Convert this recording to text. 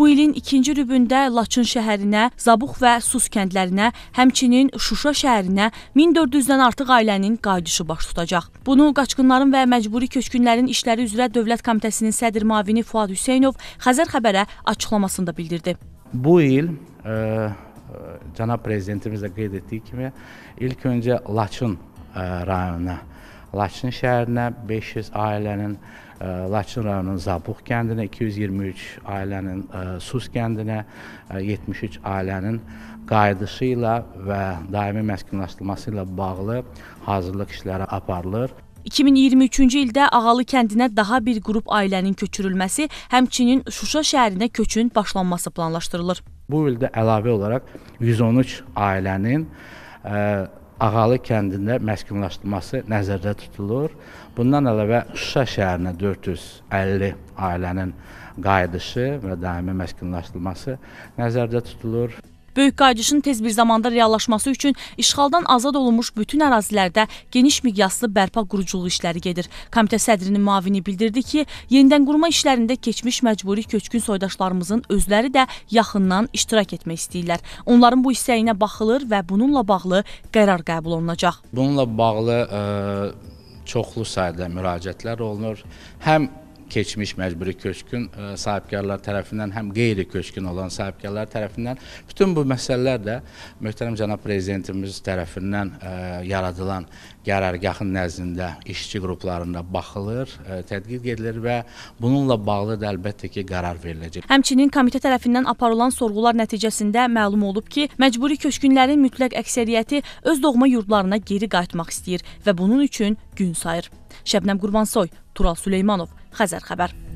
Bu ilin ikinci rübündə Laçın şəhərinə, Zabux və Sus kəndlərinə, həmçinin Şuşa şəhərinə 1400-dən artıq ailənin qayıdışı baş tutacaq. Bunu Qaçqınların və Məcburi Köçkünlərin İşləri Üzrə Dövlət Komitəsinin sədr müavini Fuad Hüseynov Xəzər Xəbərə açıqlamasında bildirdi. Bu il Cənab Prezidentimizlə qeyd etdiyi kimi ilk öncə Laçın rayonuna, Laçın şəhərinə 500 ailənin, Laçın rayonunun Zabux kəndinə, 223 ailənin Sus kəndinə, 73 ailənin qayıdışı ilə və daimi məskunlaşdırılması ilə bağlı hazırlıq işləri aparılır. 2023-cü ildə Ağalı kəndinə daha bir qrup ailənin köçürülməsi, həmçinin Şuşa şəhərinə köçün başlanması planlaşdırılır. Bu ildə əlavə olaraq 113 ailənin Ağalı kəndində məskunlaşdırılması nəzərdə tutulur. Bundan əlavə Şuşa şəhərinə 450 ailənin qayıdışı və daimi məskunlaşdırılması nəzərdə tutulur. Böyük Qayıdışın tez bir zamanda reallaşması üçün işğaldan azad olunmuş bütün ərazilərdə geniş miqyaslı bərpa quruculuğu işləri gedir. Komitə sədrinin müavini bildirdi ki, yenidən qurma işlərində keçmiş məcburi köçkün soydaşlarımızın özləri də yaxından iştirak etmək istəyirlər. Onların bu hissəyinə baxılır və bununla bağlı qərar qəbul olunacaq. Bununla bağlı çoxlu sayda müraciətlər olunur. Həm keçmiş məcburi köçkün sahibkarlar tərəfindən, həm qeyri-köçkün olan sahibkarlar tərəfindən bütün bu məsələlər də möhtərəm cənab prezidentimiz tərəfindən yaradılan qərargahın nəzdində işçi qruplarında baxılır, tədqiq edilir və bununla bağlı da əlbəttə ki qərar veriləcək. Həmçinin komitə tərəfindən aparılan sorğular nəticəsində məlum olub ki, məcburi köçkünlərin mütləq əksəriyyəti öz doğma yurdlarına geri qayıtmaq istəyir və bunun üçün gün sayır. Şəbnəm Qurbansoy, Tural Süleymanov, Xəzər Xəbər.